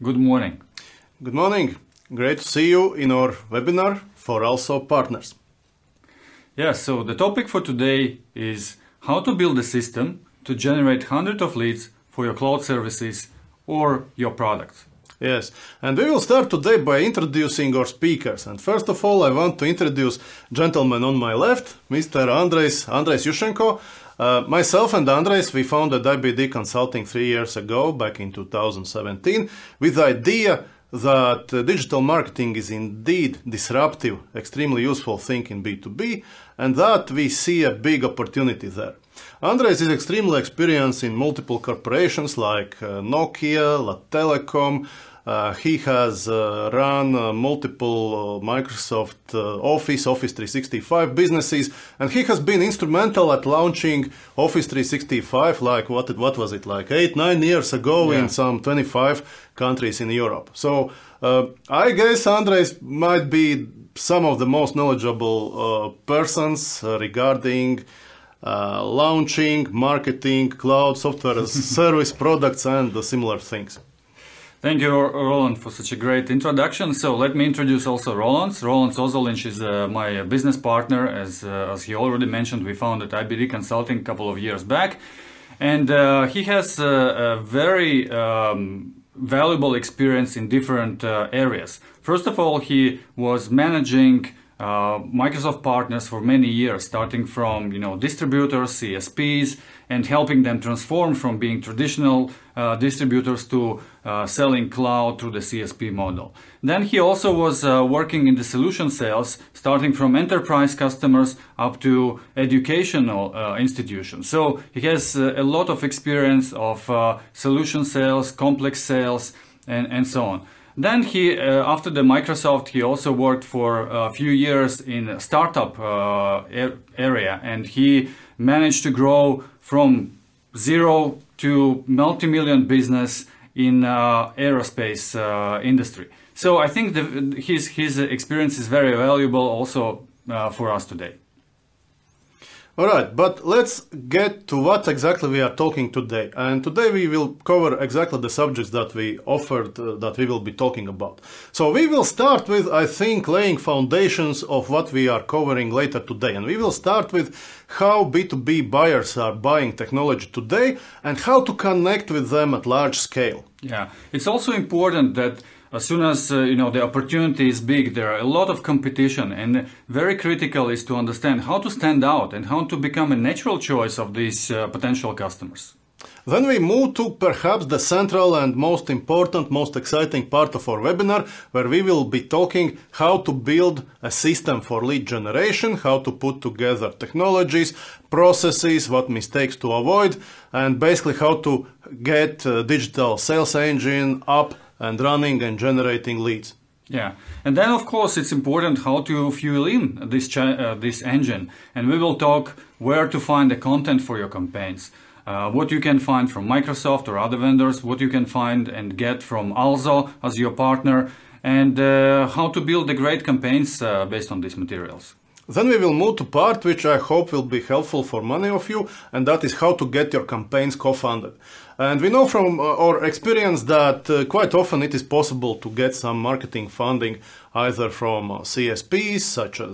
Good morning. Good morning. Great to see you in our webinar for ALSO partners. Yeah, so the topic for today is how to build a system to generate hundreds of leads for your cloud services or your products. Yes, and we will start today by introducing our speakers. And first of all, I want to introduce gentleman on my left, Mr. Andris Jusčenko. Myself and Andris, we founded IBD Consulting 3 years ago, back in 2017, with the idea that digital marketing is indeed disruptive, extremely useful thing in B2B, and that we see a big opportunity there. Andris is extremely experienced in multiple corporations like Nokia, La Telecom. He has run multiple Microsoft Office 365 businesses, and he has been instrumental at launching Office 365 like what was it, like 8-9 years ago, yeah, in some 25 countries in Europe. So I guess Andris might be some of the most knowledgeable persons regarding launching, marketing, cloud, software as service products and similar things. Thank you, Roland, for such a great introduction. So let me introduce also Roland. Roland Ozoliņš is my business partner. As he already mentioned, we founded IBD Consulting a couple of years back. And he has a very valuable experience in different areas. First of all, he was managing Microsoft partners for many years, starting from, you know, distributors, CSPs, and helping them transform from being traditional distributors to selling cloud through the CSP model. Then he also was working in the solution sales, starting from enterprise customers up to educational institutions. So he has a lot of experience of solution sales, complex sales, and so on. Then he, after the Microsoft, he also worked for a few years in a startup area, and he managed to grow from zero to multi-million business in aerospace industry. So I think his experience is very valuable also for us today. All right, but let's get to what exactly we are talking today. And today we will cover exactly the subjects that we offered, that we will be talking about. So we will start with, I think, laying foundations of what we are covering later today. And we will start with how B2B buyers are buying technology today and how to connect with them at large scale. Yeah, it's also important that as soon as you know the opportunity is big, there are a lot of competition, and very critical is to understand how to stand out and how to become a natural choice of these potential customers. Then we move to perhaps the central and most important, most exciting part of our webinar, where we will be talking how to build a system for lead generation, how to put together technologies, processes, what mistakes to avoid, and basically how to get a digital sales engine up and running and generating leads. Yeah, and then of course it's important how to fuel in this engine, and we will talk where to find the content for your campaigns, what you can find from Microsoft or other vendors, what you can find and get from ALSO as your partner, and how to build the great campaigns based on these materials. Then we will move to part which I hope will be helpful for many of you, and that is how to get your campaigns co-funded. And we know from our experience that quite often it is possible to get some marketing funding either from CSPs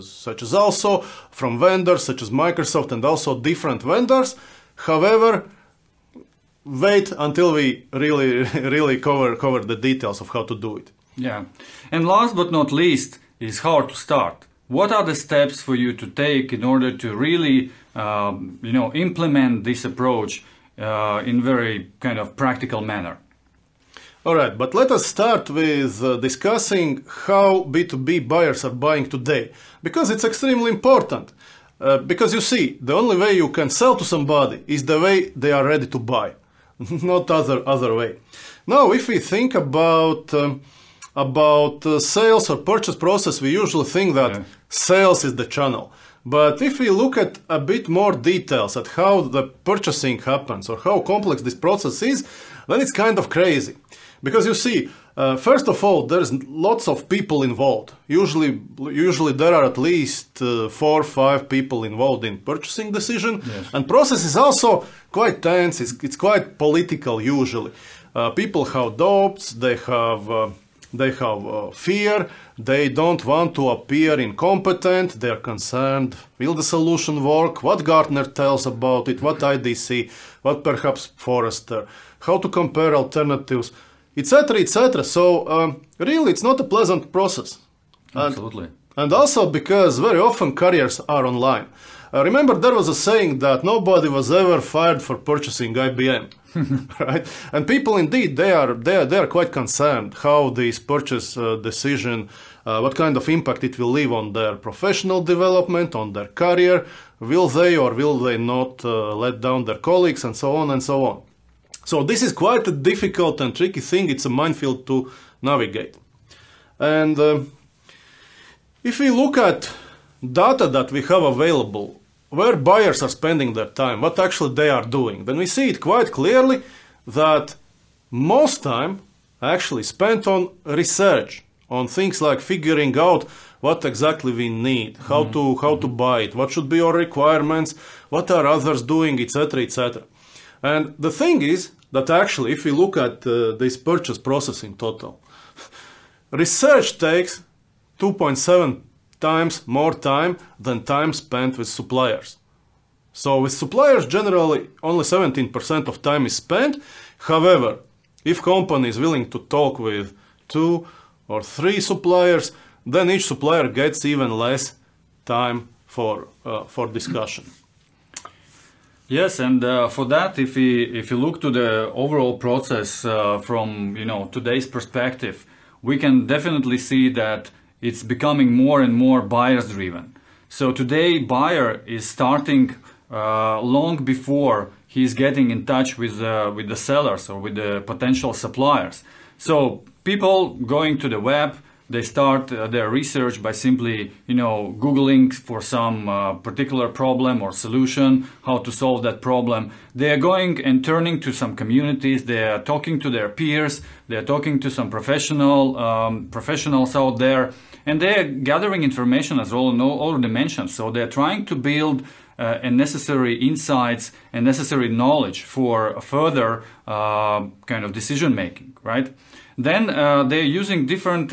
such as ALSO, from vendors such as Microsoft, and also different vendors. However, wait until we really cover the details of how to do it. Yeah, and last but not least is how to start. What are the steps for you to take in order to really, you know, implement this approach in very kind of practical manner? All right, but let us start with discussing how B2B buyers are buying today, because it's extremely important. Because you see, the only way you can sell to somebody is the way they are ready to buy, not other way. Now, if we think about sales or purchase process, we usually think that sales is the channel. But if we look at a bit more details at how the purchasing happens or how complex this process is, then it's kind of crazy. Because you see, first of all, there's lots of people involved. Usually there are at least 4 or 5 people involved in purchasing decision. Yes. And process is also quite tense, it's quite political usually. People have doubts, they have fear, they don't want to appear incompetent, they are concerned, will the solution work, what Gartner tells about it, what IDC, what perhaps Forrester, how to compare alternatives, etc., etc. So really it's not a pleasant process. Absolutely. And also because very often careers are online. Remember there was a saying that nobody was ever fired for purchasing IBM. Right? And people indeed, they are quite concerned how this purchase decision, what kind of impact it will leave on their professional development, on their career, will they or will they not let down their colleagues, and so on and so on. So this is quite a difficult and tricky thing, it's a minefield to navigate. And if we look at data that we have available, where buyers are spending their time, what actually they are doing, then we see it quite clearly that most time actually spent on research, on things like figuring out what exactly we need, how to buy it, what should be our requirements, what are others doing, etc., etc. And the thing is that actually, if we look at this purchase process in total, research takes 2.7 times more time than time spent with suppliers. So with suppliers, generally only 17% of time is spent. However, if company is willing to talk with 2 or 3 suppliers, then each supplier gets even less time for discussion. Yes, and for that, if you look to the overall process from today's perspective, we can definitely see that it's becoming more and more buyers driven. So today, buyer is starting long before he's getting in touch with the sellers or with the potential suppliers. So people going to the web, they start their research by simply, Googling for some particular problem or solution, how to solve that problem. They are going and turning to some communities. They are talking to their peers. They are talking to some professionals out there, and they are gathering information, as Roland already mentioned. So they are trying to build and necessary insights and necessary knowledge for further kind of decision making, right? Then they're using different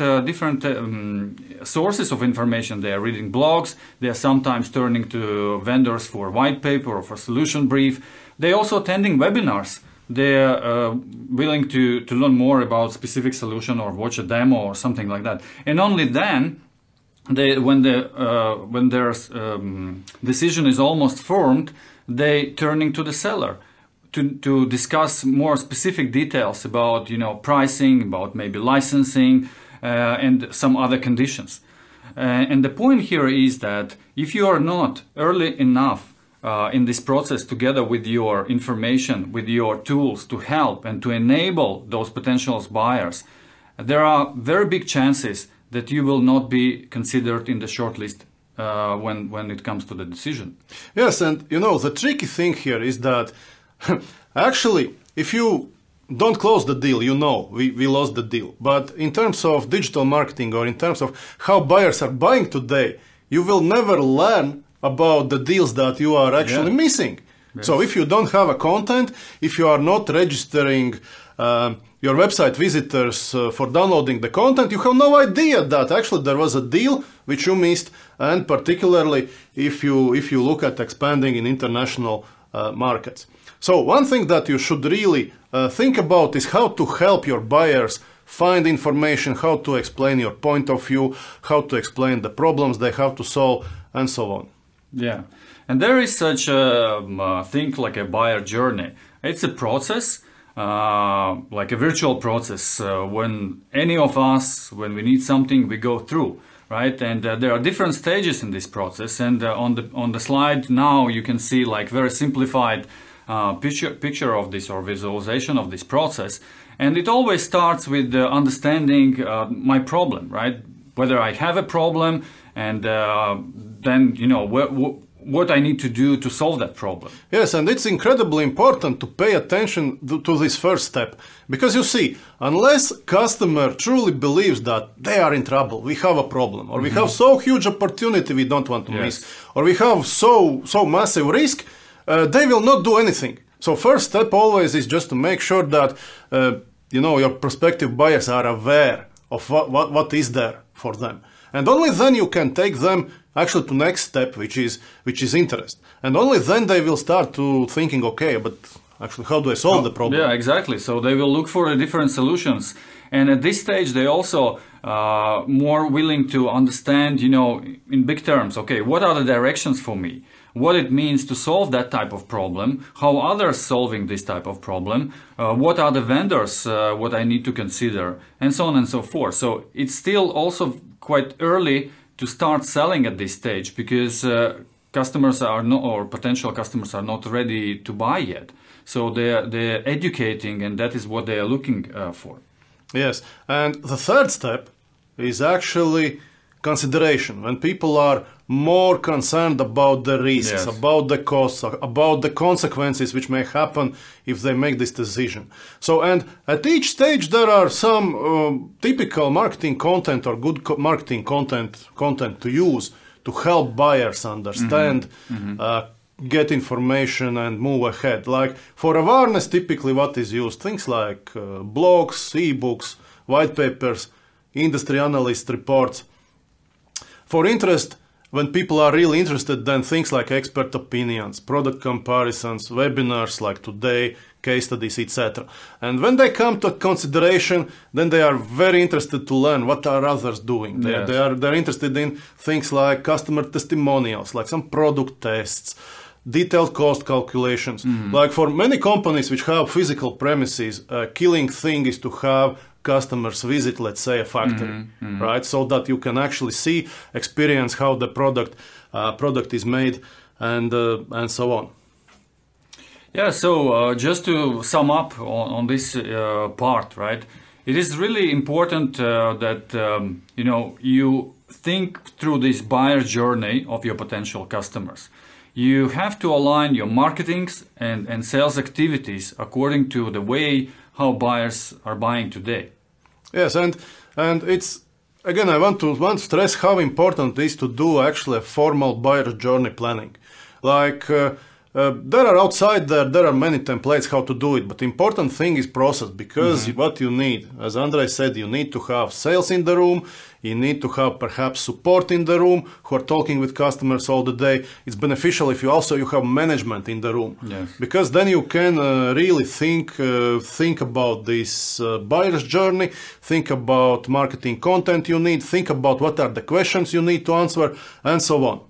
sources of information. They are reading blogs. They are sometimes turning to vendors for white paper or for solution brief. They are also attending webinars. They are willing to learn more about specific solution or watch a demo or something like that. And only then, when their decision is almost formed, they turning to the seller. To discuss more specific details about pricing, about maybe licensing and some other conditions. And the point here is that if you are not early enough in this process together with your information, with your tools to help and to enable those potential buyers, there are very big chances that you will not be considered in the shortlist when it comes to the decision. Yes, and the tricky thing here is that actually, if you don't close the deal, we lost the deal. But in terms of digital marketing or in terms of how buyers are buying today, you will never learn about the deals that you are actually missing. Yes. So if you don't have a content, if you are not registering your website visitors for downloading the content, you have no idea that actually there was a deal which you missed. And particularly if you look at expanding in international markets. So one thing that you should really think about is how to help your buyers find information, how to explain your point of view, how to explain the problems they have to solve, and so on. Yeah, and there is such a thing like a buyer journey. It's a process, like a virtual process, when any of us, when we need something, we go through. Right, and there are different stages in this process, and on the slide now you can see like very simplified picture of this or visualization of this process, and it always starts with understanding my problem, right? Whether I have a problem, and then you know what I need to do to solve that problem. Yes, and it's incredibly important to pay attention to this first step. Because you see, unless customer truly believes that they are in trouble, we have a problem, or we have so huge opportunity we don't want to miss, or we have so massive risk, they will not do anything. So first step always is just to make sure that you know, your prospective buyers are aware of what is there for them. And only then you can take them actually to next step, which is interest. And only then they will start to thinking, okay, but actually how do I solve the problem? Yeah, exactly. So they will look for different solutions. And at this stage, they also more willing to understand, you know, in big terms, okay, what are the directions for me? What it means to solve that type of problem, how others solving this type of problem, what are the vendors, what I need to consider, and so on and so forth. So it's still also quite early to start selling at this stage, because customers are not, or potential customers are not ready to buy yet. So they're educating, and that is what they are looking for. Yes, and the third step is actually consideration. When people are more concerned about the risks, about the costs, about the consequences which may happen if they make this decision. So, and at each stage there are some typical marketing content or good marketing content to use to help buyers understand, get information and move ahead. Like for awareness, typically what is used, things like blogs, ebooks, white papers, industry analyst reports. For interest, when people are really interested, then things like expert opinions, product comparisons, webinars like today, case studies, etc. And when they come to consideration, then they are very interested to learn what are others doing. They're interested in things like customer testimonials, like some product tests, detailed cost calculations. Like for many companies which have physical premises, a killing thing is to have customers visit, let's say, a factory, right? So that you can actually see, experience how the product is made, and so on. Yeah. So just to sum up on this part, right? It is really important that you know, you think through this buyer journey of your potential customers. You have to align your marketing and sales activities according to the way how buyers are buying today. Yes, and it's, again, I want to stress how important it is to do actually a formal buyer journey planning. Like there are outside there are many templates how to do it, but the important thing is process, because what you need, as Andrej said, you need to have sales in the room, you need to have perhaps support in the room who are talking with customers all the day. It's beneficial if you also have management in the room, because then you can really think about this buyer's journey, think about marketing content you need, think about what are the questions you need to answer, and so on.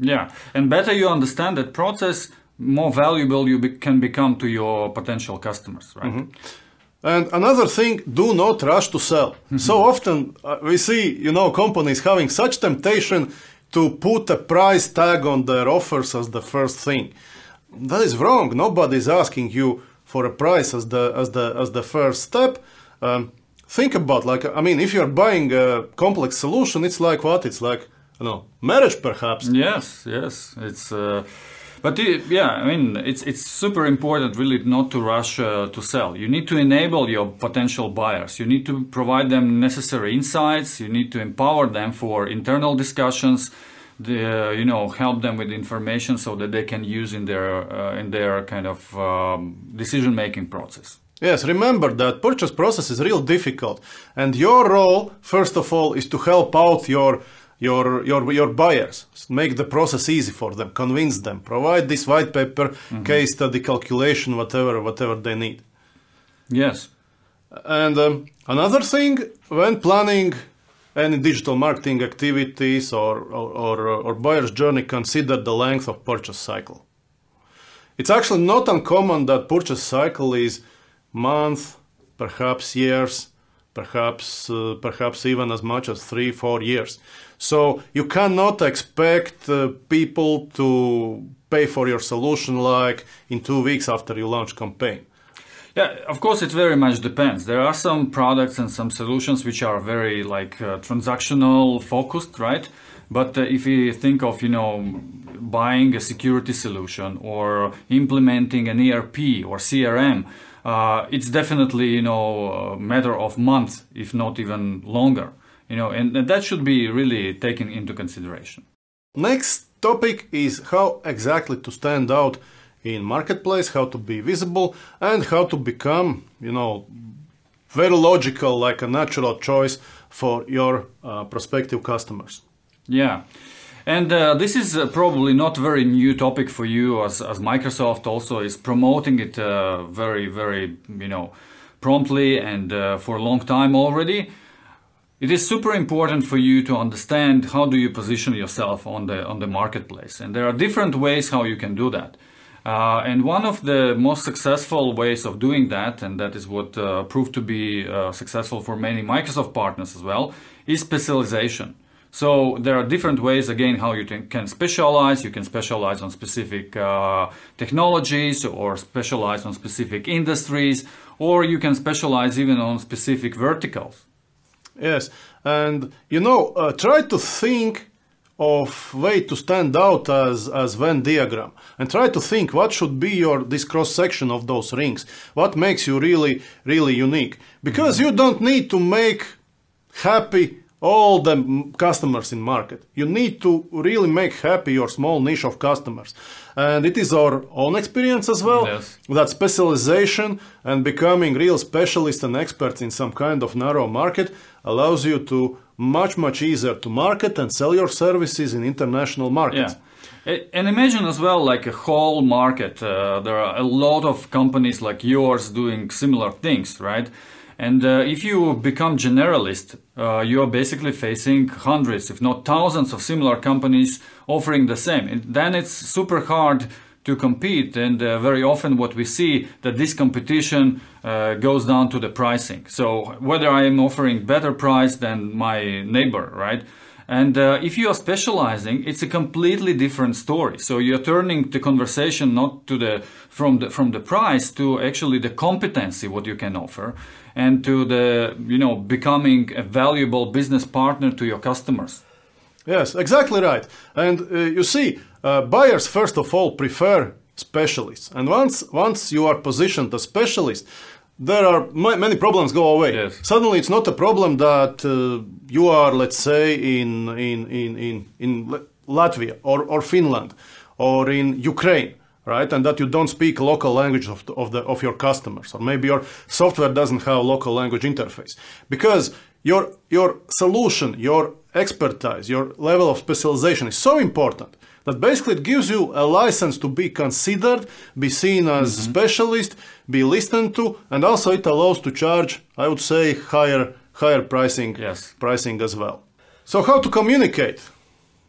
Yeah, and better you understand that process, more valuable you can become to your potential customers, right? And another thing, do not rush to sell. So often we see, you know, companies having such temptation to put a price tag on their offers as the first thing. That is wrong. Nobody is asking you for a price as the first step. Think about, like, I mean, if you're buying a complex solution, it's like what? It's like, you know, marriage, perhaps. Yes, yes. It's. But yeah, I mean, it's super important really not to rush to sell. You need to enable your potential buyers. You need to provide them necessary insights. You need to empower them for internal discussions. You know, help them with information so that they can use in their kind of decision making process. Yes, remember that purchase process is real difficult, and your role first of all is to help out your buyers, make the process easy for them, convince them, provide this white paper, case study, calculation, whatever they need. Yes. And another thing, when planning any digital marketing activities or buyer's journey, consider the length of purchase cycle. It's actually not uncommon that purchase cycle is months, perhaps years, perhaps even as much as 3-4 years. So you cannot expect people to pay for your solution like in 2 weeks after you launch campaign. Yeah, of course, it very much depends. There are some products and some solutions which are very like transactional focused, right? But if you think of, you know, buying a security solution or implementing an ERP or CRM, it's definitely, you know, a matter of months, if not even longer, you know, and that should be really taken into consideration. Next topic is how exactly to stand out in marketplace, how to be visible and how to become, you know, very logical, like a natural choice for your prospective customers. Yeah. And this is probably not very new topic for you, as Microsoft also is promoting it very, very, you know, promptly and for a long time already. It is super important for you to understand how do you position yourself on the marketplace, and there are different ways how you can do that. And one of the most successful ways of doing that, and that is what proved to be successful for many Microsoft partners as well, is specialization. So there are different ways, again, how you can specialize. You can specialize on specific technologies or specialize on specific industries, or you can specialize even on specific verticals. Yes, and you know, try to think of way to stand out as Venn diagram, and try to think what should be your this cross-section of those rings, what makes you really unique, because you don't need to make happy all the customers in market. You need to really make happy your small niche of customers. And it is our own experience as well, yes, that specialization and becoming real specialists and experts in some kind of narrow market allows you to much easier to market and sell your services in international markets. Yeah. And imagine as well like a whole market. There are a lot of companies like yours doing similar things, right? And if you become generalist, you are basically facing hundreds, if not thousands of similar companies offering the same. And then it's super hard to compete. And very often what we see that this competition goes down to the pricing. So whether I am offering better price than my neighbor, right? And if you are specializing, it's a completely different story. So you're turning the conversation not to from the price to actually the competency, what you can offer, and to the, you know, becoming a valuable business partner to your customers. Yes, exactly right. And you see, buyers first of all prefer specialists. And once you are positioned as specialist, there are many problems go away. Yes. Suddenly, it's not a problem that you are, let's say, in Latvia or Finland or in Ukraine, right? And that you don't speak local language of your customers, or maybe your software doesn't have local language interface, because your solution, your expertise, your level of specialization is so important that basically it gives you a license to be considered, be seen as a specialist, be listened to, and also it allows to charge, I would say, higher pricing, yes, pricing as well. So how to communicate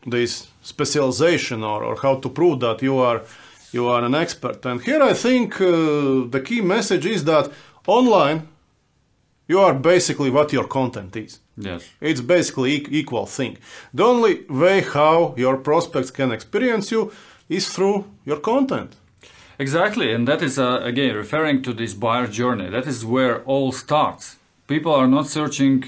this specialization, or how to prove that you are an expert? And here I think the key message is that online you are basically what your content is. Yes. It's basically equal thing. The only way how your prospects can experience you is through your content. Exactly. And that is, again, referring to this buyer journey. That is where all starts. People are not searching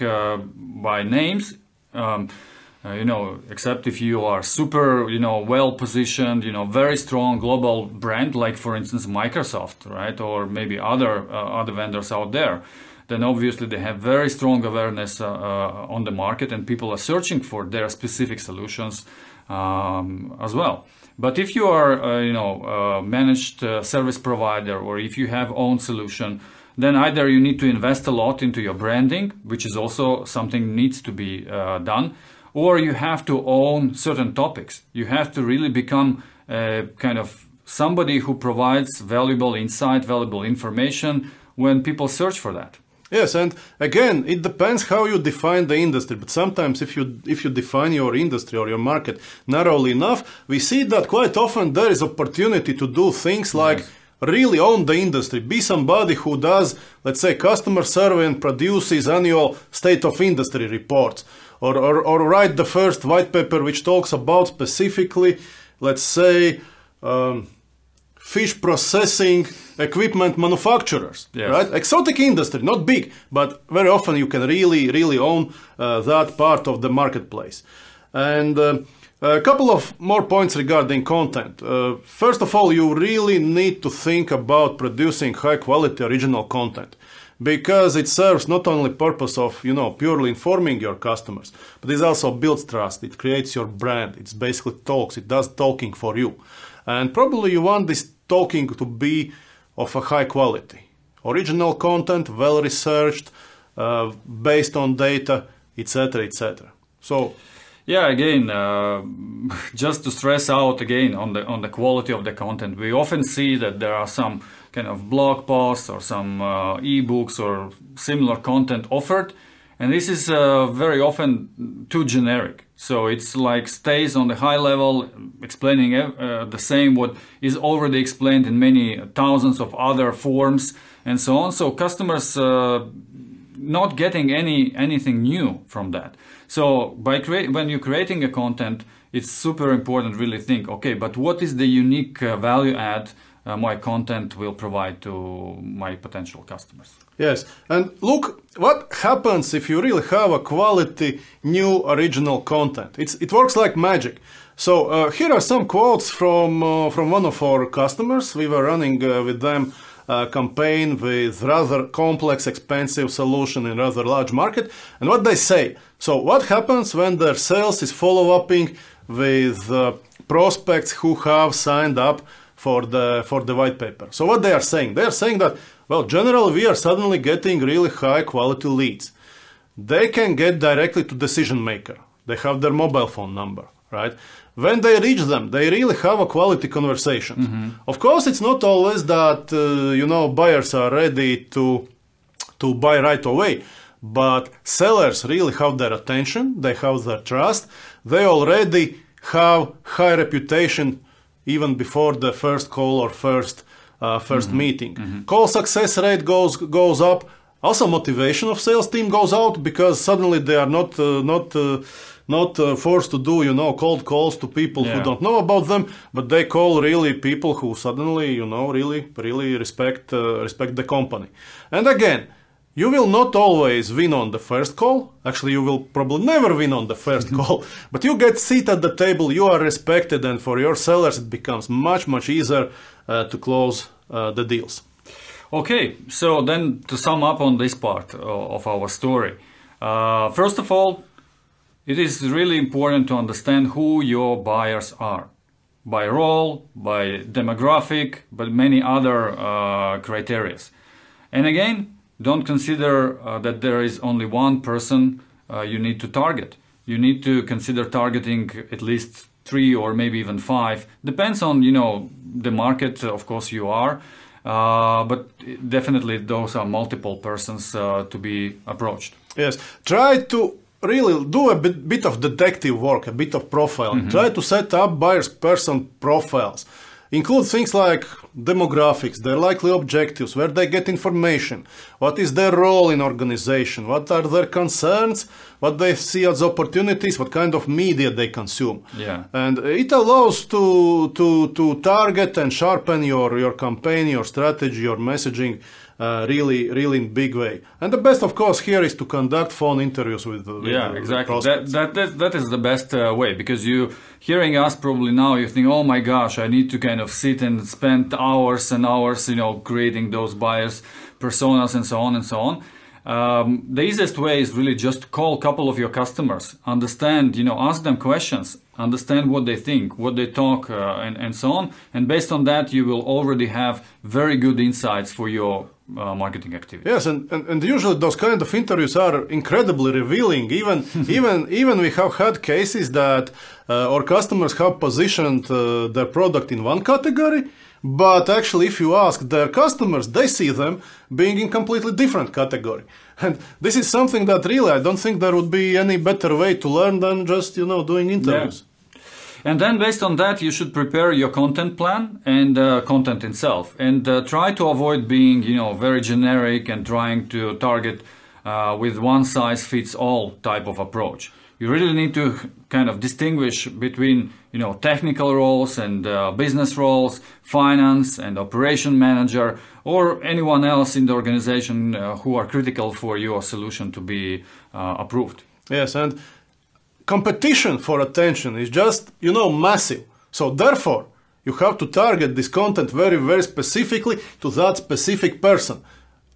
by names, you know, except if you are super, you know, well-positioned, you know, very strong global brand, like, for instance, Microsoft, right? Or maybe other vendors out there. Then obviously they have very strong awareness on the market, and people are searching for their specific solutions as well. But if you are, you know, managed service provider, or if you have own solution, then either you need to invest a lot into your branding, which is also something needs to be done, or you have to own certain topics. You have to really become kind of somebody who provides valuable insight, valuable information when people search for that. Yes, and again, it depends how you define the industry. But sometimes if you define your industry or your market narrowly enough, we see that quite often there is opportunity to do things like, yes, really own the industry, be somebody who does, let's say, customer survey and produces annual state of industry reports, or write the first white paper which talks about specifically, let's say, fish processing equipment manufacturers, right? Exotic industry, not big, but very often you can really, really own that part of the marketplace. And a couple of more points regarding content. First of all, you really need to think about producing high-quality original content, because it serves not only purpose of, you know, purely informing your customers, but it also builds trust, it creates your brand, it's basically talks, it does talking for you. And probably you want this talking to be of a high quality. Original content, well researched, based on data, etc., etc. So, yeah, again, just to stress out again on the quality of the content, we often see that there are some kind of blog posts or some ebooks or similar content offered, and this is very often too generic. So it's like stays on the high level, explaining the same what is already explained in many thousands of other forms and so on. So customers not getting anything new from that. So by when you're creating a content, it's super important really think, okay, but what is the unique value add my content will provide to my potential customers. Yes, and look what happens if you really have a quality new original content. It works like magic. So here are some quotes from one of our customers. We were running with them a campaign with rather complex, expensive solution in rather large market. And what they say, so what happens when their sales is follow-upping with prospects who have signed up for the white paper. So what they are saying? They are saying that, well, generally we are suddenly getting really high quality leads. They can get directly to decision maker. They have their mobile phone number, right? When they reach them, they really have a quality conversation. Of course, it's not always that, you know, buyers are ready to buy right away, but sellers really have their attention, they have their trust, they already have high reputation even before the first call or first meeting. Call success rate goes up. Also, motivation of sales team goes out because suddenly they are not forced to do, you know, cold calls to people who don't know about them, but they call really people who suddenly, you know, really respect the company. And again, you will not always win on the first call. Actually, you will probably never win on the first call, but you get seat at the table, you are respected, and for your sellers it becomes much, much easier to close the deals. Okay, so then to sum up on this part of our story, first of all, it is really important to understand who your buyers are, by role, by demographic, but many other criteria. And again, don't consider that there is only one person you need to target. You need to consider targeting at least 3 or maybe even 5. Depends on, you know, the market, of course you are, but definitely those are multiple persons to be approached. Yes, try to really do a bit of detective work, a bit of profile. Try to set up buyers' person profiles. Include things like demographics, their likely objectives, where they get information, what is their role in organization, what are their concerns, what they see as opportunities, what kind of media they consume. And it allows to target and sharpen your campaign, your strategy, your messaging really in big way. And the best, of course, here is to conduct phone interviews with exactly. That is the best way, because you hearing us probably now, you think, oh my gosh, I need to kind of sit and spend hours and hours, you know, creating those buyers personas and so on and so on. The easiest way is really just to call a couple of your customers, understand, you know, ask them questions, understand what they think, what they talk, and so on. And based on that, you will already have very good insights for your marketing activity. Yes, and usually those kind of interviews are incredibly revealing. Even we have had cases that our customers have positioned their product in one category, but actually if you ask their customers, they see them being in completely different category. And this is something that really I don't think there would be any better way to learn than just, you know, doing interviews. And then based on that, you should prepare your content plan and content itself, and try to avoid being, you know, very generic and trying to target with one size fits all type of approach. you really need to kind of distinguish between, you know, technical roles and business roles, finance and operation manager, or anyone else in the organization who are critical for your solution to be approved. Yes, and competition for attention is just, you know, massive. So therefore, you have to target this content very, very specifically to that specific person.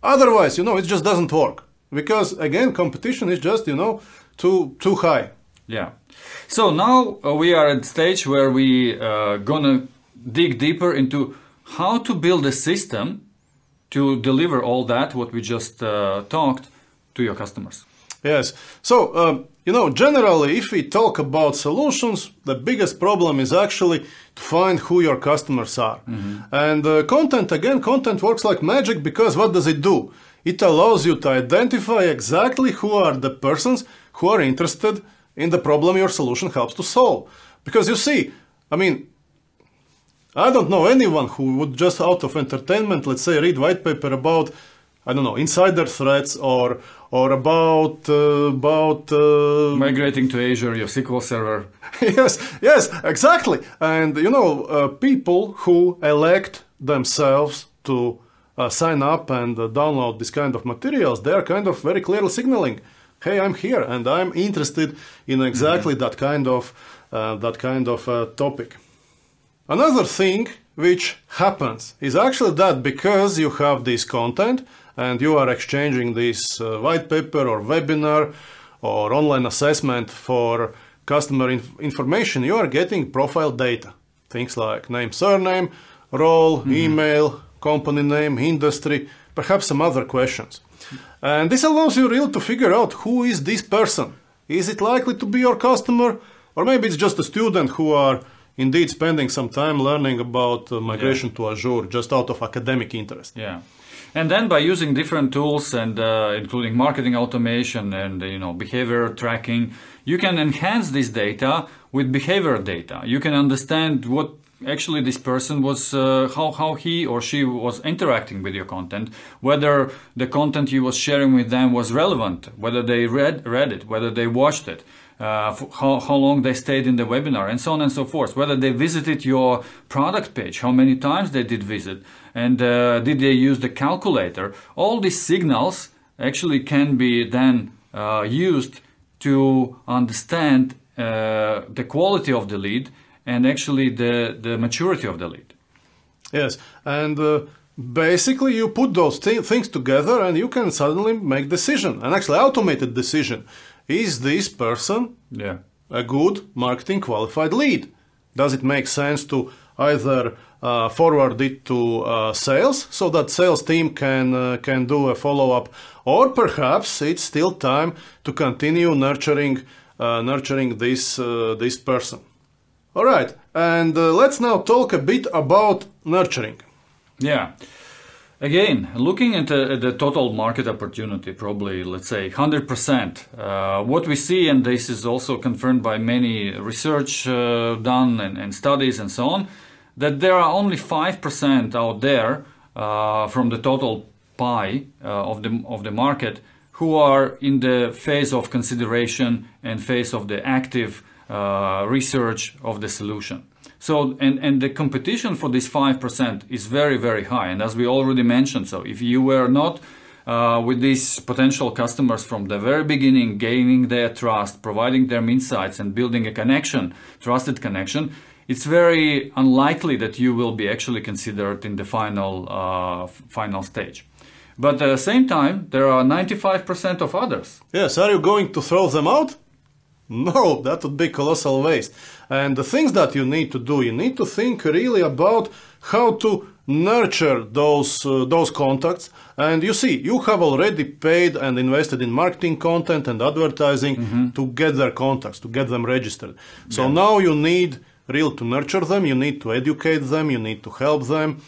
Otherwise, you know, it just doesn't work. Because, again, competition is just, you know, too high. Yeah. So now we are at a stage where we gonna dig deeper into how to build a system to deliver all that, what we just talked, to your customers. Yes. So, you know, generally, if we talk about solutions, the biggest problem is actually to find who your customers are. Mm-hmm. And content, again, content works like magic, because what does it do? It allows you to identify exactly who are the persons who are interested in the problem your solution helps to solve. Because you see, I mean, I don't know anyone who would just out of entertainment, let's say, read white paper about, I don't know, insider threats or about migrating to Azure, your SQL server. Yes, yes, exactly. And, you know, people who elect themselves to sign up and download this kind of materials, they are kind of very clearly signaling, hey, I'm here and I'm interested in exactly that kind of topic. Another thing which happens is actually that because you have this content and you are exchanging this white paper or webinar or online assessment for customer information, you are getting profile data. Things like name, surname, role, email, company name, industry, perhaps some other questions. And this allows you really to figure out who is this person. Is it likely to be your customer? Or maybe it's just a student who are indeed spending some time learning about migration to Azure just out of academic interest. Yeah. And then by using different tools and including marketing automation and, you know, behavior tracking, you can enhance this data with behavior data. You can understand what actually this person was, how he or she was interacting with your content, whether the content you was sharing with them was relevant, whether they read it, whether they watched it, how long they stayed in the webinar, and so on and so forth, whether they visited your product page, how many times they did visit, and did they use the calculator. All these signals actually can be then used to understand the quality of the lead and actually the maturity of the lead. Yes, and basically you put those things together and you can suddenly make decision, and actually automated decision. Is this person a good marketing qualified lead? Does it make sense to either forward it to sales so that sales team can do a follow-up, or perhaps it's still time to continue nurturing this person. All right, and let's now talk a bit about nurturing. Yeah. Again, looking at the total market opportunity, probably, let's say, 100%. What we see, and this is also confirmed by many research done and studies and so on, that there are only 5% out there from the total pie of the market who are in the phase of consideration and phase of the active research of the solution. So, and the competition for this 5% is very, very high. And as we already mentioned, so if you were not with these potential customers from the very beginning, gaining their trust, providing them insights and building a connection, trusted connection, it's very unlikely that you will be actually considered in the final stage. But at the same time, there are 95% of others. Yes, are you going to throw them out? No, that would be colossal waste. And the things that you need to do, you need to think really about how to nurture those contacts. And you see, you have already paid and invested in marketing content and advertising to get their contacts, to get them registered. So now you need really to nurture them, you need to educate them, you need to help them.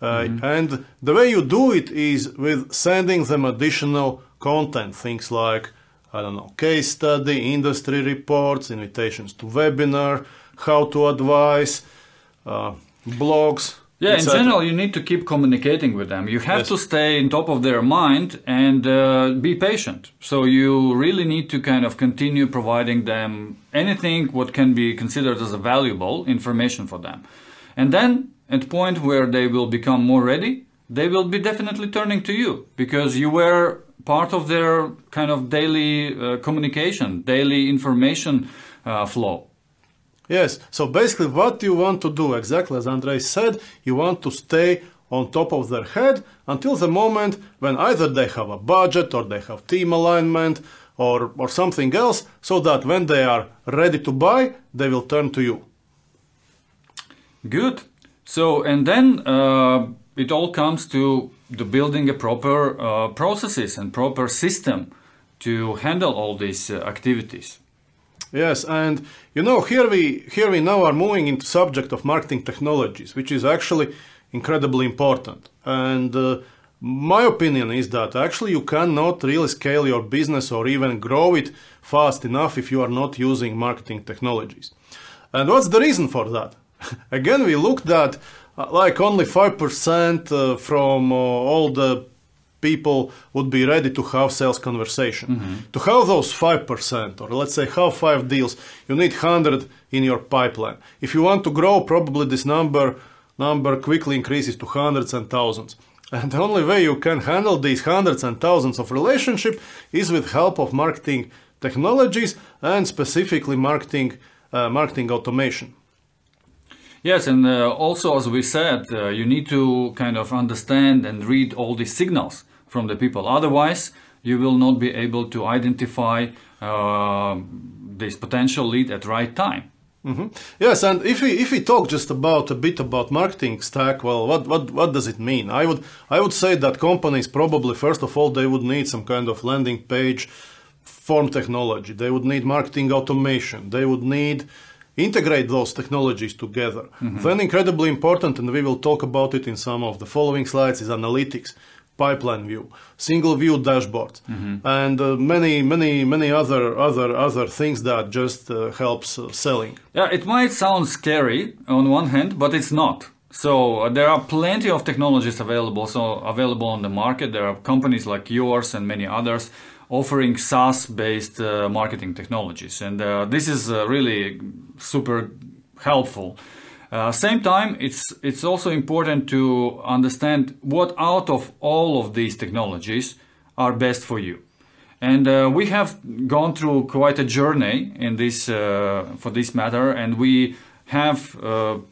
And the way you do it is with sending them additional content, things like, I don't know, case study, industry reports, invitations to webinar, how to advise, blogs. Yeah, in general, you need to keep communicating with them. You have to stay on top of their mind and be patient. So you really need to kind of continue providing them anything what can be considered as a valuable information for them. And then at the point where they will become more ready, they will be definitely turning to you because you were part of their kind of daily communication, daily information flow. Yes, so basically what you want to do, exactly as Andris said, you want to stay on top of their head until the moment when either they have a budget or they have team alignment or something else, so that when they are ready to buy, they will turn to you. Good. So, and then it all comes to the building a proper processes and proper system to handle all these activities. Yes, and you know, here we now are moving into subject of marketing technologies, which is actually incredibly important. And my opinion is that actually you cannot really scale your business or even grow it fast enough if you are not using marketing technologies. And what's the reason for that? Again, we looked at like only 5% from all the people would be ready to have sales conversation. Mm-hmm. To have those 5%, or let's say have 5 deals, you need 100 in your pipeline. If you want to grow, probably this number quickly increases to hundreds and thousands. And the only way you can handle these hundreds and thousands of relationships is with help of marketing technologies and specifically marketing automation. Yes, and also, as we said, you need to kind of understand and read all the signals from the people. Otherwise, you will not be able to identify this potential lead at right time. Mm-hmm. Yes, and if we talk just about a bit about marketing stack, well, what does it mean? I would say that companies probably, first of all, they would need some kind of landing page form technology. They would need marketing automation. They would need integrate those technologies together. Mm-hmm. Then incredibly important, and we will talk about it in some of the following slides, is analytics, pipeline view, single view dashboards, mm-hmm. and many other things that just helps selling. Yeah, it might sound scary on one hand, but it's not. So there are plenty of technologies available on the market. There are companies like yours and many others offering SaaS-based marketing technologies. And this is really super helpful. Same time, it's also important to understand what out of all of these technologies are best for you. And we have gone through quite a journey in this, for this matter, and we have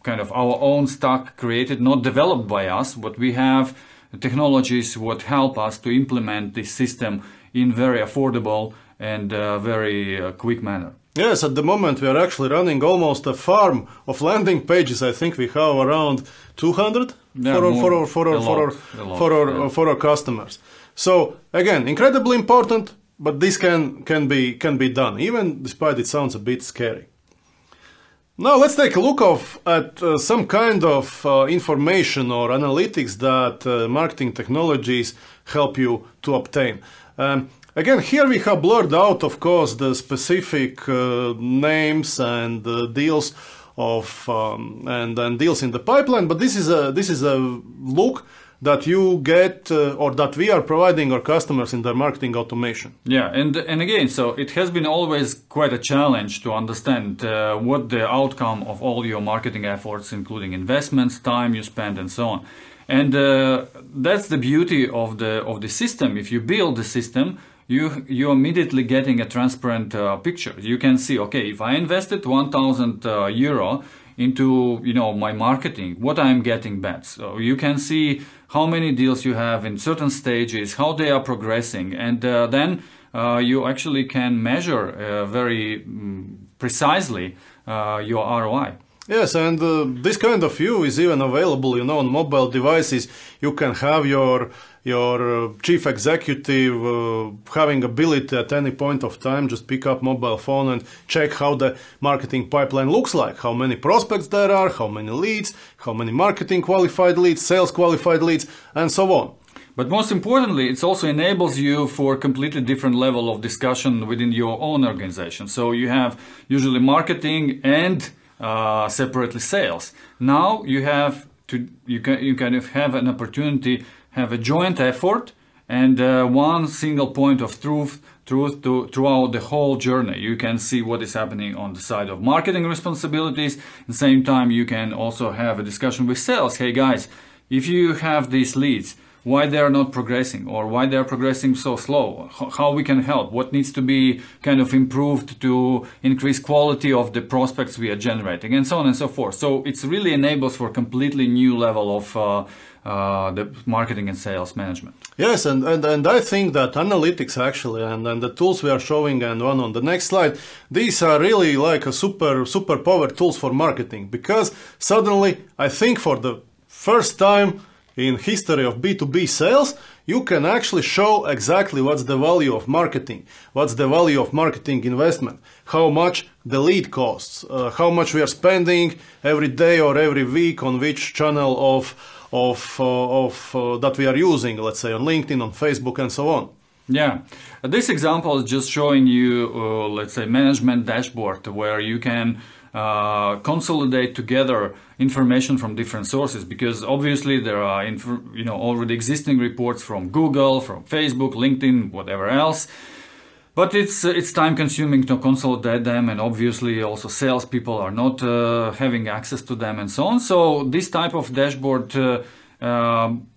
kind of our own stack created, not developed by us, but we have technologies that help us to implement this system in very affordable and very quick manner. Yes, at the moment we are actually running almost a farm of landing pages. I think we have around 200 for our customers. So again, incredibly important, but this can be done, even despite it sounds a bit scary. Now let's take a look at some kind of information or analytics that marketing technologies help you to obtain. Again, here we have blurred out, of course, the specific names and deals of and deals in the pipeline. But this is a look that you get or that we are providing our customers in their marketing automation. Yeah, and again, so it has been always quite a challenge to understand what the outcome of all your marketing efforts, including investments, time you spend, and so on. And that's the beauty of the system. If you build the system, you're immediately getting a transparent picture. You can see, okay, if I invested 1,000 euro into, you know, my marketing, what I'm getting back. So you can see how many deals you have in certain stages, how they are progressing, and then you actually can measure very precisely your ROI. Yes, and this kind of view is even available, you know, on mobile devices. You can have your chief executive having ability at any point of time, just pick up mobile phone and check how the marketing pipeline looks like, how many prospects there are, how many leads, how many marketing qualified leads, sales qualified leads, and so on. But most importantly, it also enables you for a completely different level of discussion within your own organization. So you have usually marketing and separately sales. Now you have you kind of have an opportunity, have a joint effort and one single point of truth throughout the whole journey. You can see what is happening on the side of marketing responsibilities. At the same time, you can also have a discussion with sales. Hey guys, if you have these leads, why they are not progressing, or why they are progressing so slow, how we can help, what needs to be kind of improved to increase quality of the prospects we are generating, and so on and so forth. So it's really enables for a completely new level of the marketing and sales management. Yes, and I think that analytics actually and the tools we are showing and one on the next slide, these are really like a super power tools for marketing, because suddenly I think for the first time in history of B2B sales, you can actually show exactly what's the value of marketing, what's the value of marketing investment, how much the lead costs, how much we are spending every day or every week on which channel of that we are using, let's say on LinkedIn, on Facebook, and so on. Yeah, this example is just showing you, let's say, management dashboard where you can consolidate together information from different sources, because obviously there are already existing reports from Google, from Facebook, LinkedIn, whatever else. But it's time consuming to consolidate them, and obviously also salespeople are not having access to them and so on. So this type of dashboard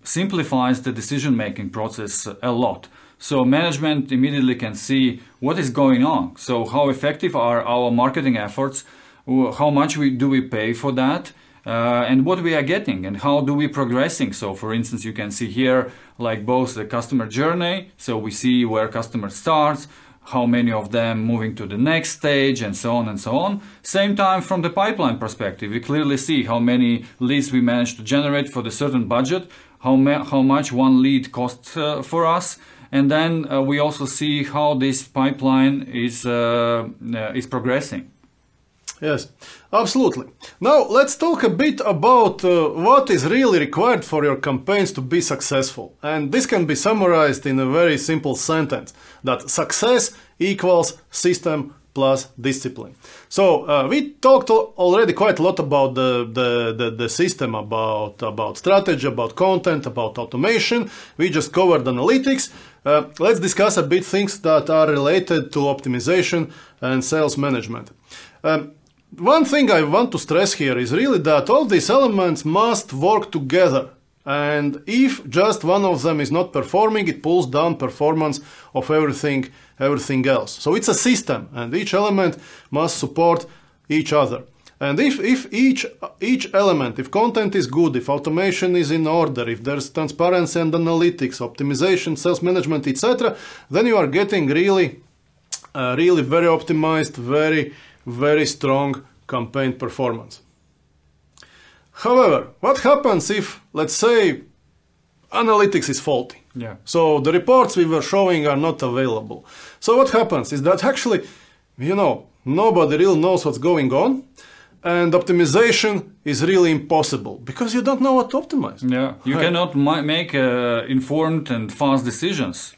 simplifies the decision-making process a lot. So management immediately can see what is going on. So how effective are our marketing efforts? How much do we pay for that? And what we are getting and how do we progressing? So for instance, you can see here like both the customer journey. So we see where customer starts, how many of them moving to the next stage, and so on and so on. Same time from the pipeline perspective, we clearly see how many leads we managed to generate for the certain budget, how much one lead costs for us. And then we also see how this pipeline is progressing. Yes, absolutely. Now let's talk a bit about what is really required for your campaigns to be successful. And this can be summarized in a very simple sentence, that success equals system plus discipline. So we talked already quite a lot about the system, about strategy, about content, about automation. We just covered analytics. Let's discuss a bit things that are related to optimization and sales management. One thing I want to stress here is really that all these elements must work together. And if just one of them is not performing, it pulls down performance of everything else. So it's a system, and each element must support each other. And if each element, if content is good, if automation is in order, if there's transparency and analytics, optimization, sales management, etc., then you are getting really, really very optimized, very strong campaign performance. However, what happens if, let's say, analytics is faulty? Yeah. So the reports we were showing are not available. So what happens is that actually, nobody really knows what's going on, and optimization is really impossible because you don't know what to optimize. Yeah, you cannot make informed and fast decisions.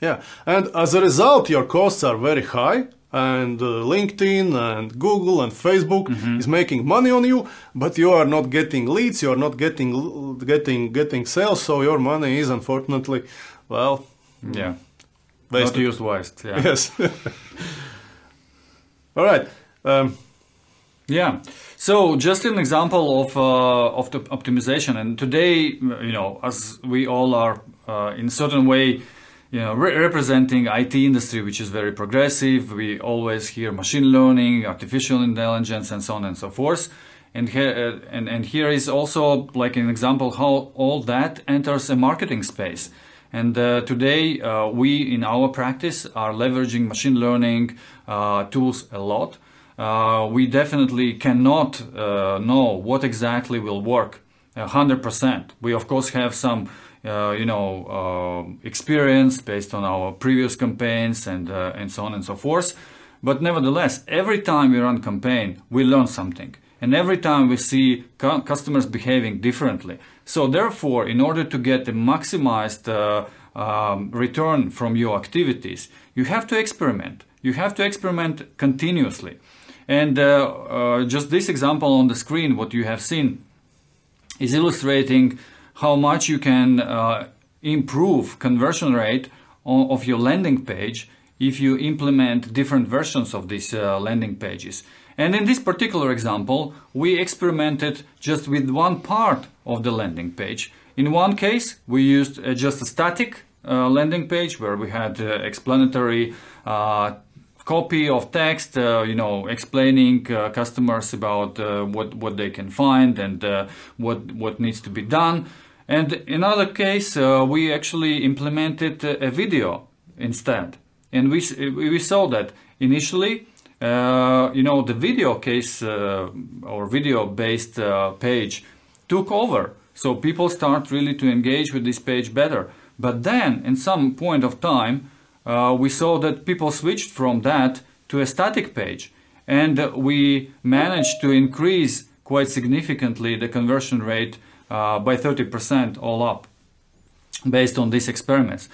Yeah, and as a result, your costs are very high. And LinkedIn and Google and Facebook is making money on you, but you are not getting leads, you are not getting sales, so your money is unfortunately, well, yeah, not used wisely. Yeah. Yes. All right. Yeah. So just an example of the optimization, and today, as we all are in a certain way, representing IT industry, which is very progressive. We always hear machine learning, artificial intelligence, and so on and so forth. And here, here is also like an example how all that enters a marketing space. And today we in our practice are leveraging machine learning tools a lot. We definitely cannot know what exactly will work 100%. We of course have some experience based on our previous campaigns and so on and so forth. But nevertheless, every time we run campaign, we learn something. And every time we see customers behaving differently. So therefore, in order to get the maximized return from your activities, you have to experiment. You have to experiment continuously. And just this example on the screen, what you have seen, is illustrating how much you can improve conversion rate of your landing page if you implement different versions of these landing pages. And in this particular example, we experimented just with one part of the landing page. In one case, we used just a static landing page where we had explanatory copy of text, explaining customers about what they can find and what needs to be done. And in other case, we actually implemented a video instead. And we saw that initially, the video case or video-based page took over. So people start really to engage with this page better. But then, in some point of time, we saw that people switched from that to a static page. And we managed to increase quite significantly the conversion rate by 30% all up based on these experiments.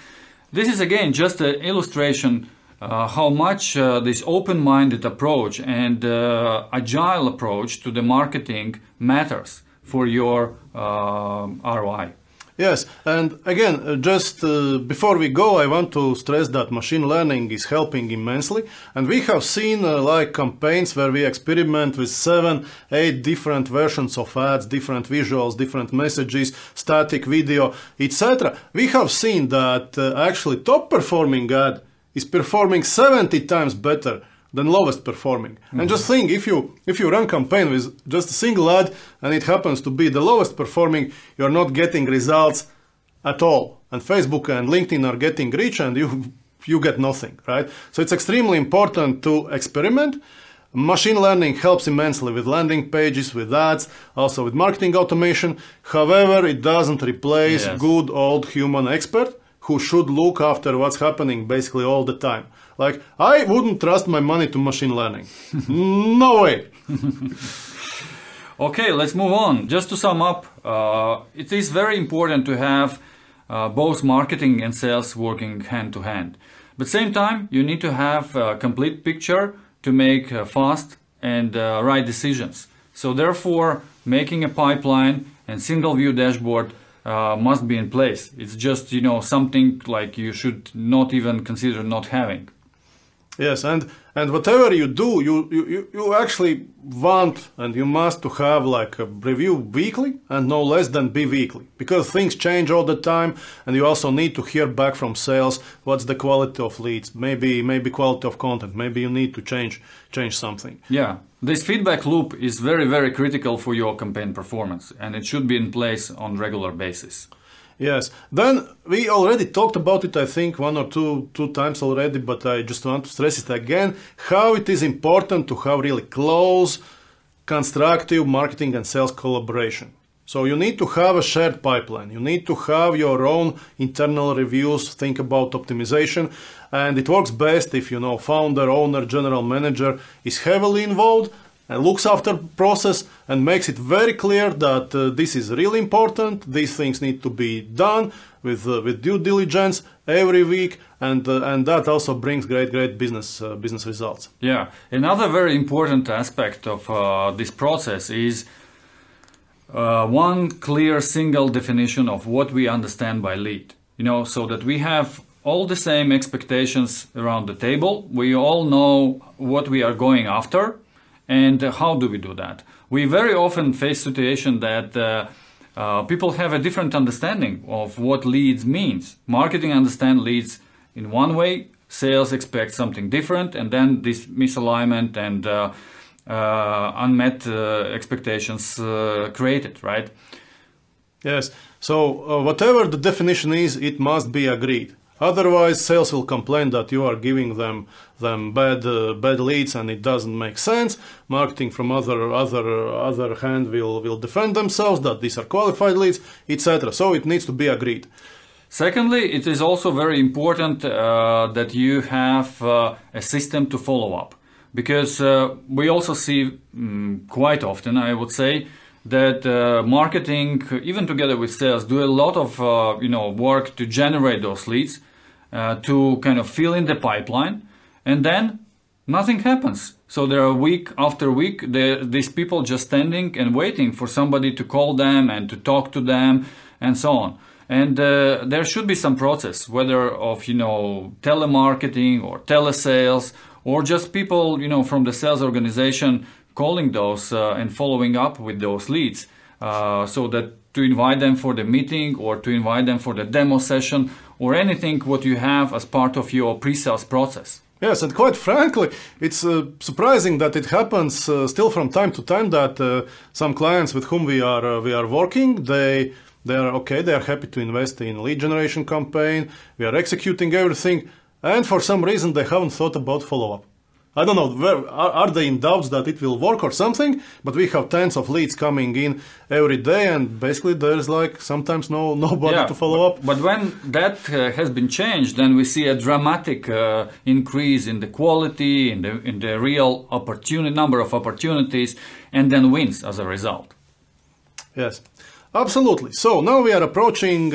This is again just an illustration how much this open-minded approach and agile approach to the marketing matters for your ROI. Yes, and again, just before we go, I want to stress that machine learning is helping immensely, and we have seen like campaigns where we experiment with 7, 8 different versions of ads, different visuals, different messages, static video, etc. We have seen that actually top performing ad is performing 70 times better than lowest performing. Mm-hmm. And just think, if you run campaign with just a single ad and it happens to be the lowest performing, you're not getting results at all. And Facebook and LinkedIn are getting reach and you get nothing, right? So it's extremely important to experiment. Machine learning helps immensely with landing pages, with ads, also with marketing automation. However, it doesn't replace good old human expert who should look after what's happening basically all the time. Like, I wouldn't trust my money to machine learning. No way. Okay, let's move on. Just to sum up, it is very important to have both marketing and sales working hand to hand. But same time, you need to have a complete picture to make fast and right decisions. So therefore, making a pipeline and single view dashboard must be in place. It's just, something like you should not even consider not having. Yes, and whatever you do, you actually want and you must to have like a review weekly and no less than bi-weekly, because things change all the time, and you also need to hear back from sales what's the quality of leads, maybe quality of content, maybe you need to change something. Yeah, this feedback loop is very, very critical for your campaign performance, and it should be in place on regular basis. Yes, then we already talked about it, I think, one or two times already, but I just want to stress it again, how it is important to have really close, constructive marketing and sales collaboration. So you need to have a shared pipeline, you need to have your own internal reviews, think about optimization, and it works best if, founder, owner, general manager is heavily involved and looks after the process and makes it very clear that this is really important, these things need to be done with due diligence every week, and that also brings great business results. Yeah, another very important aspect of this process is one clear single definition of what we understand by lead, so that we have all the same expectations around the table, we all know what we are going after. And how do we do that? We very often face situation that people have a different understanding of what leads means. Marketing understand leads in one way, sales expect something different, and then this misalignment and unmet expectations created, right? Yes, so whatever the definition is, it must be agreed. Otherwise, sales will complain that you are giving them bad leads and it doesn't make sense. Marketing, from other hand, will defend themselves that these are qualified leads, etc. So it needs to be agreed. Secondly, it is also very important that you have a system to follow up, because we also see quite often, I would say, that marketing, even together with sales, do a lot of work to generate those leads, to kind of fill in the pipeline, and then nothing happens. So there are week after week, these people just standing and waiting for somebody to call them and to talk to them and so on. And there should be some process, whether of, telemarketing or telesales, or just people, from the sales organization calling those and following up with those leads, so that to invite them for the meeting or to invite them for the demo session or anything what you have as part of your pre-sales process. Yes, and quite frankly, it's surprising that it happens still from time to time that some clients with whom we are working, they are okay, they are happy to invest in lead generation campaign, we are executing everything, and for some reason they haven't thought about follow-up. I don't know, are they in doubts that it will work or something, but we have tens of leads coming in every day, and basically there's like sometimes nobody to follow up. But when that has been changed, then we see a dramatic increase in the quality, in the real number of opportunities, and then wins as a result. Yes, absolutely. So now we are approaching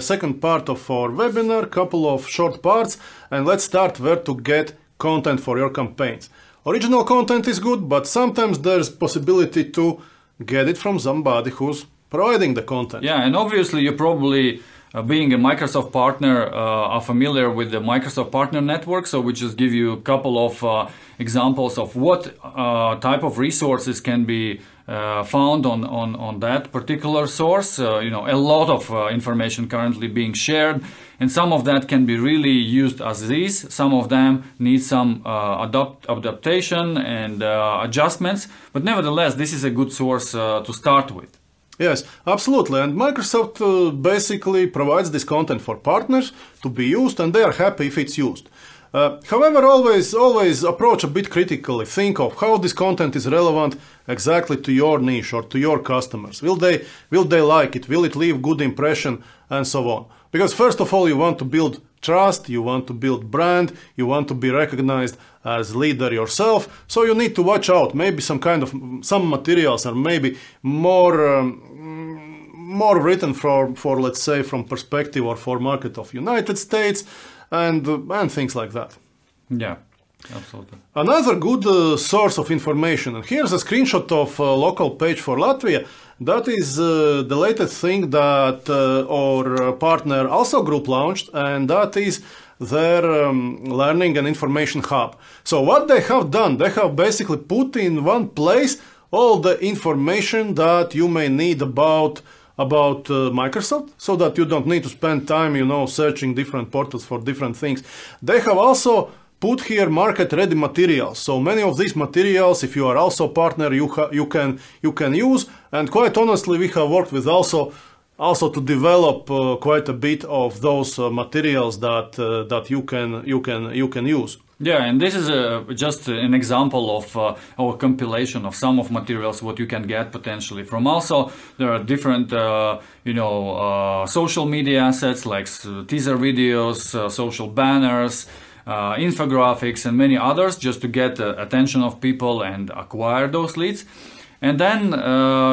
second part of our webinar, couple of short parts, and let's start where to get content for your campaigns. Original content is good, but sometimes there's possibility to get it from somebody who's providing the content. Yeah, and obviously you probably, being a Microsoft partner, are familiar with the Microsoft Partner Network, so we just give you a couple of examples of what type of resources can be found on that particular source. A lot of information currently being shared, and some of that can be really used as these. Some of them need some adaptation and adjustments, but nevertheless, this is a good source to start with. Yes, absolutely. And Microsoft basically provides this content for partners to be used, and they are happy if it's used. However, always approach a bit critically. Think of how this content is relevant exactly to your niche or to your customers. Will they like it? Will it leave good impression? And so on. Because first of all, you want to build trust, you want to build brand, you want to be recognized as leader yourself. So you need to watch out. Maybe some materials are maybe more written for let's say from perspective or for market of United States. And things like that. Yeah, absolutely. Another good source of information, and here's a screenshot of a local page for Latvia. That is the latest thing that our partner ALSO Group launched, and that is their learning and information hub. So what they have done, they have basically put in one place all the information that you may need about Microsoft, so that you don't need to spend time, searching different portals for different things. They have also put here market-ready materials. So many of these materials, if you are also partner, you can use. And quite honestly, we have worked with also to develop quite a bit of those materials that you can use. Yeah, and this is just an example of our compilation of some of materials what you can get potentially from ALSO. There are different, social media assets like teaser videos, social banners, infographics, and many others, just to get the attention of people and acquire those leads. And then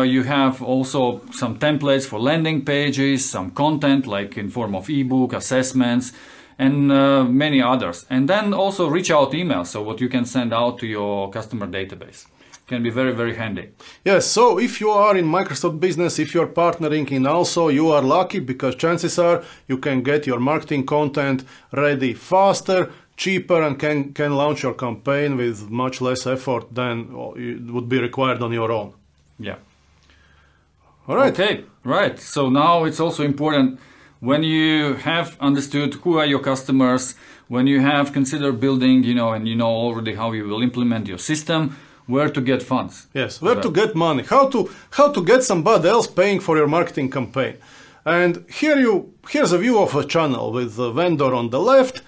you have also some templates for landing pages, some content like in form of ebook, assessments, and many others. And then also reach out emails, so what you can send out to your customer database. Can be very, very handy. Yes, so if you are in Microsoft business, if you're partnering in ALSO, you are lucky, because chances are you can get your marketing content ready faster, cheaper, and can launch your campaign with much less effort than would be required on your own. Yeah. All right. Okay, right. So now it's also important, when you have understood who are your customers, when you have considered building, and already how you will implement your system, where to get funds. Yes, where to get money, how to get somebody else paying for your marketing campaign. And here's a view of a channel with the vendor on the left,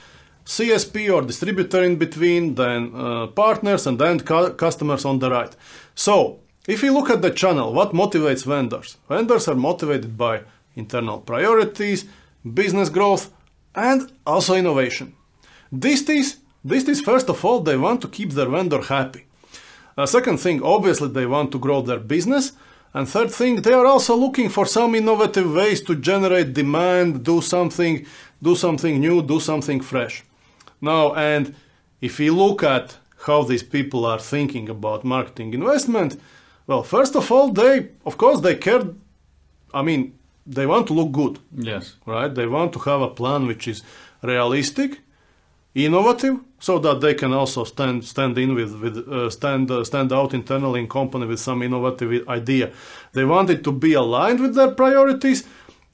CSP or distributor in between, then partners, and then customers on the right. So if you look at the channel, what motivates vendors? Vendors are motivated by internal priorities, business growth, and also innovation. This is first of all, they want to keep their vendor happy. Second thing, obviously they want to grow their business. And third thing, they are also looking for some innovative ways to generate demand, do something new, do something fresh. Now, and if we look at how these people are thinking about marketing investment, well, first of all, of course they care. I mean, they want to look good. Yes. Right? They want to have a plan which is realistic, innovative, so that they can also stand out internally in company with some innovative idea. They want it to be aligned with their priorities.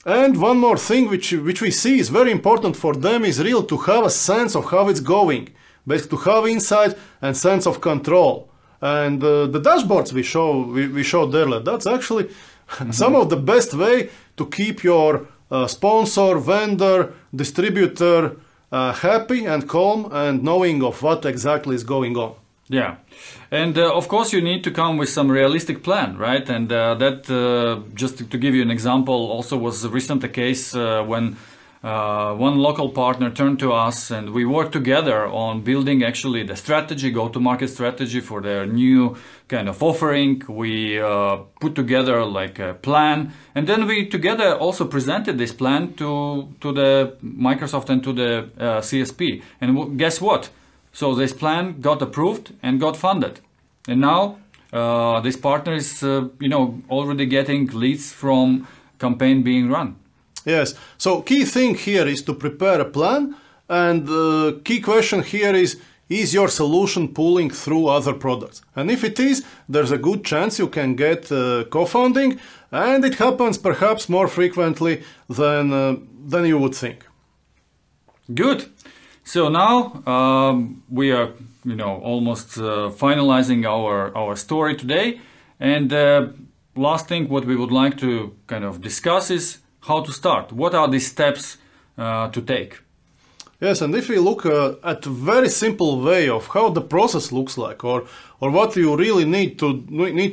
And one more thing which we see is very important for them is really to have a sense of how it's going, basically to have insight and sense of control. And the dashboards we showed earlier, that's actually some of the best way to keep your sponsor, vendor, distributor happy and calm and knowing of what exactly is going on. Yeah. And of course you need to come with some realistic plan, right? And that, just to give you an example, also was recent a case when one local partner turned to us and we worked together on building actually the strategy, go-to-market strategy for their new kind of offering. We put together like a plan, and then we together also presented this plan to the Microsoft and to the CSP. And guess what? So this plan got approved and got funded. And now this partner is already getting leads from campaign being run. Yes. So key thing here is to prepare a plan, and key question here is your solution pulling through other products? And if it is, there's a good chance you can get co-founding, and it happens perhaps more frequently than you would think. Good. So now we are almost finalizing our story today, and last thing what we would like to kind of discuss is how to start. What are the steps to take? Yes, and if we look at a very simple way of how the process looks like, or what you really need to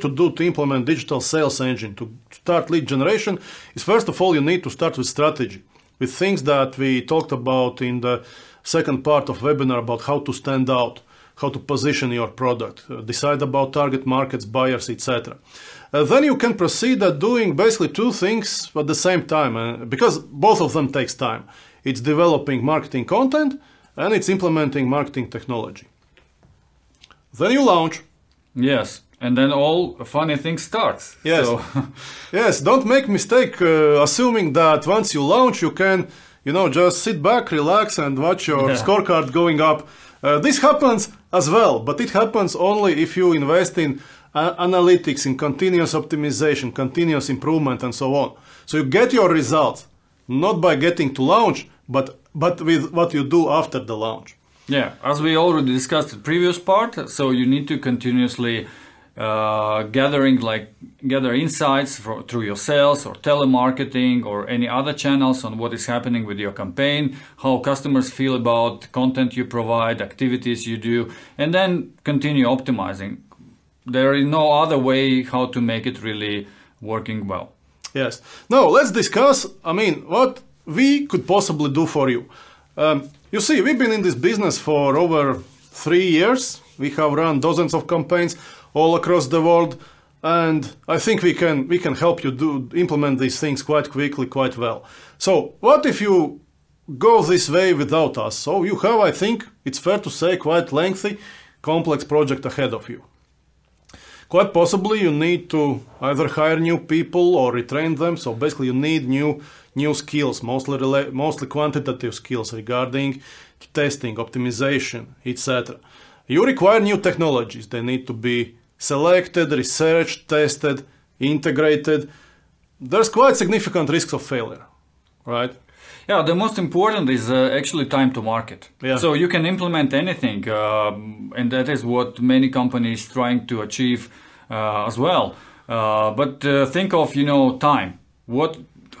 do to implement digital sales engine to start lead generation, is first of all you need to start with strategy, with things that we talked about in the second part of webinar about how to stand out, how to position your product, decide about target markets, buyers, etc. Then you can proceed at doing basically two things at the same time, because both of them takes time. It's developing marketing content and it's implementing marketing technology. Then you launch. Yes, and then all funny things starts. Yes, so. Yes. Don't make mistake assuming that once you launch you can just sit back, relax and watch your scorecard going up. This happens as well, but it happens only if you invest in analytics, in continuous optimization, continuous improvement and so on. So you get your results, not by getting to launch, but with what you do after the launch. Yeah, as we already discussed in the previous part, so you need to continuously gather insights through your sales or telemarketing or any other channels on what is happening with your campaign, how customers feel about content you provide, activities you do, and then continue optimizing. There is no other way how to make it really working well. Yes. Now let's discuss, what we could possibly do for you. You see, we've been in this business for over 3 years. We have run dozens of campaigns all across the world, and I think we can help you implement these things quite quickly, quite well. So what if you go this way without us? So you have, I think it's fair to say, quite lengthy, complex project ahead of you. Quite possibly you need to either hire new people or retrain them. So basically you need new skills, mostly quantitative skills regarding testing, optimization, etc. You require new technologies. They need to be selected, researched, tested, integrated. There's quite significant risks of failure, right? Yeah, the most important is actually time to market. Yeah. So you can implement anything, and that is what many companies trying to achieve as well. But think of time.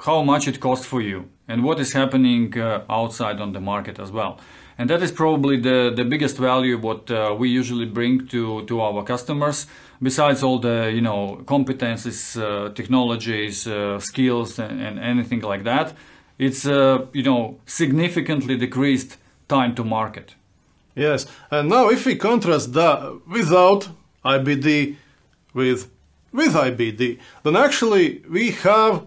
How much it costs for you, and what is happening outside on the market as well. And that is probably the biggest value what we usually bring to our customers, besides all the competencies, technologies, skills, and anything like that. It's significantly decreased time to market. Yes, and now if we contrast that without IBD with IBD, then actually we have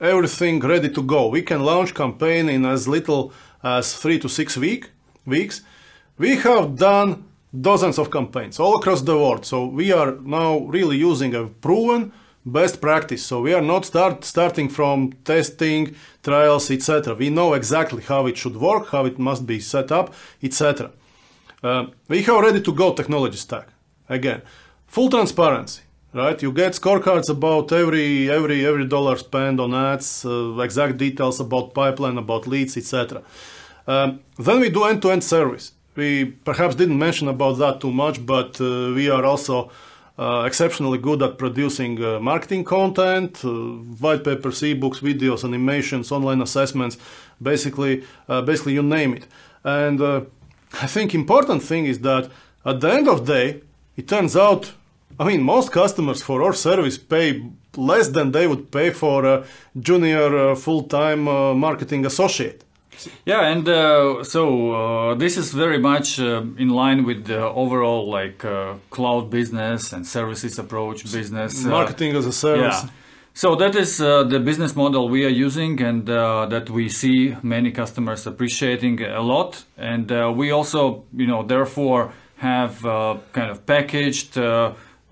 everything ready to go. We can launch campaign in as little as 3 to 6 weeks. We have done dozens of campaigns all across the world. So we are now really using a proven best practice. So we are not starting from testing, trials, etc. We know exactly how it should work, how it must be set up, etc. We have ready to go technology stack. Again, full transparency, right? You get scorecards about every dollar spent on ads, exact details about pipeline, about leads, etc. Then we do end-to-end service. We perhaps didn't mention about that too much, but we are also exceptionally good at producing marketing content, white papers, ebooks, videos, animations, online assessments, basically you name it. And I think important thing is that at the end of the day, it turns out, I mean, most customers for our service pay less than they would pay for a junior full-time marketing associate. Yeah, and so this is very much in line with the overall like cloud business and services approach business. Marketing as a service. Yeah. So that is the business model we are using and that we see many customers appreciating a lot. And we also, you know, therefore have kind of packaged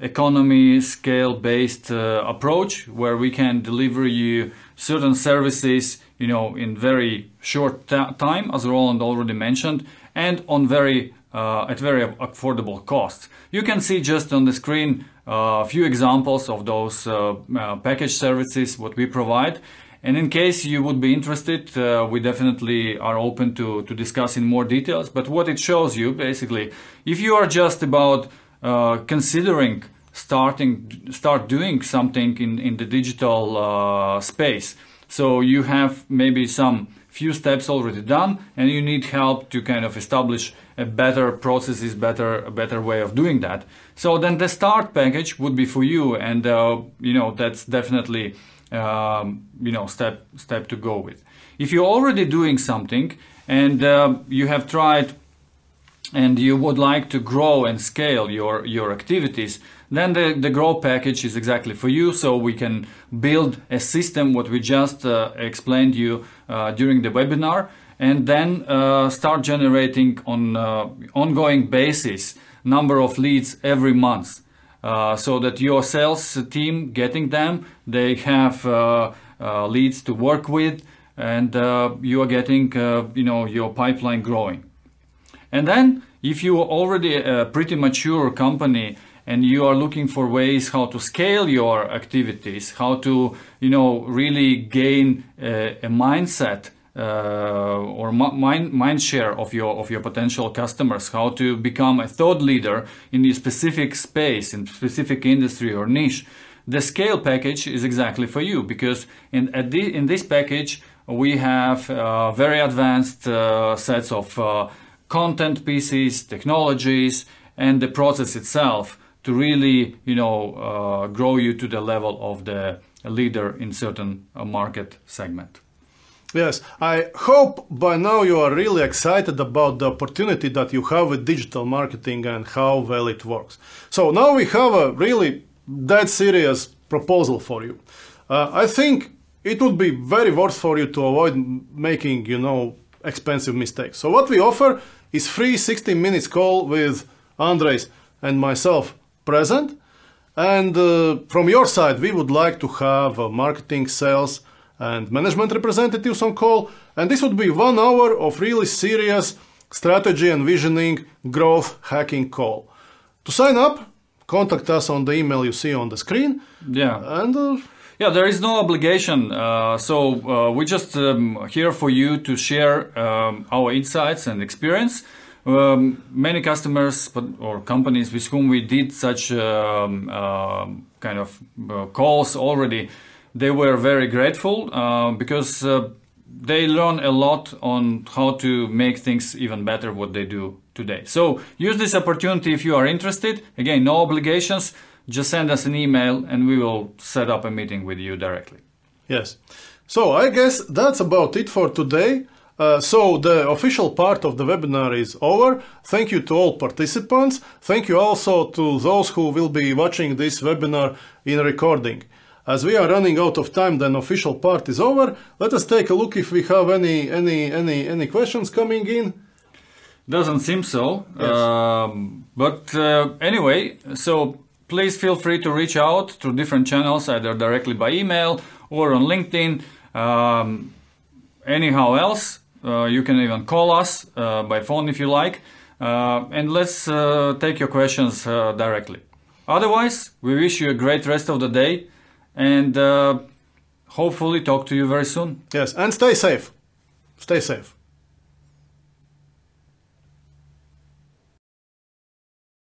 economy scale-based approach where we can deliver you certain services, you know, in very short time, as Roland already mentioned, and on very at very affordable costs. You can see just on the screen a few examples of those package services what we provide. And in case you would be interested, we definitely are open to discuss in more details. But what it shows you basically, if you are just about considering start doing something in the digital space, so you have maybe some few steps already done and you need help to kind of establish a better processes, a better way of doing that. So then the start package would be for you, and you know, that's definitely you know, step to go with. If you're already doing something and you have tried and you would like to grow and scale your activities, then the grow package is exactly for you. So we can build a system what we just explained you during the webinar, and then start generating on ongoing basis number of leads every month, so that your sales team getting them, they have leads to work with, and you are getting you know, your pipeline growing. And then if you are already a pretty mature company and you are looking for ways how to scale your activities, how to, you know, really gain a mindset or mind share of your potential customers, how to become a thought leader in a specific space, in specific industry or niche, the scale package is exactly for you, because in this package we have very advanced sets of content pieces, technologies, and the process itself to really, you know, grow you to the level of the leader in certain market segment. Yes, I hope by now you are really excited about the opportunity that you have with digital marketing and how well it works. So now we have a really dead serious proposal for you. I think it would be very worth for you to avoid making, you know, expensive mistakes. So what we offer is free 60-minute call with Andris and myself present, and from your side we would like to have marketing, sales and management representatives on call, and this would be 1 hour of really serious strategy and visioning growth hacking call. To sign up, contact us on the email you see on the screen. Yeah, and yeah, there is no obligation, so we're just here for you to share our insights and experience. Many customers or companies with whom we did such kind of calls already, they were very grateful because they learn a lot on how to make things even better what they do today. So use this opportunity if you are interested. Again, no obligations. Just send us an email and we will set up a meeting with you directly. Yes. So I guess that's about it for today. So the official part of the webinar is over. Thank you to all participants. Thank you also to those who will be watching this webinar in recording. As we are running out of time, then official part is over. Let us take a look if we have any questions coming in. Doesn't seem so. Yes. Anyway, so please feel free to reach out through different channels, either directly by email or on LinkedIn. Anyhow else, you can even call us by phone if you like. And let's take your questions directly. Otherwise, we wish you a great rest of the day and hopefully talk to you very soon. Yes, and stay safe. Stay safe.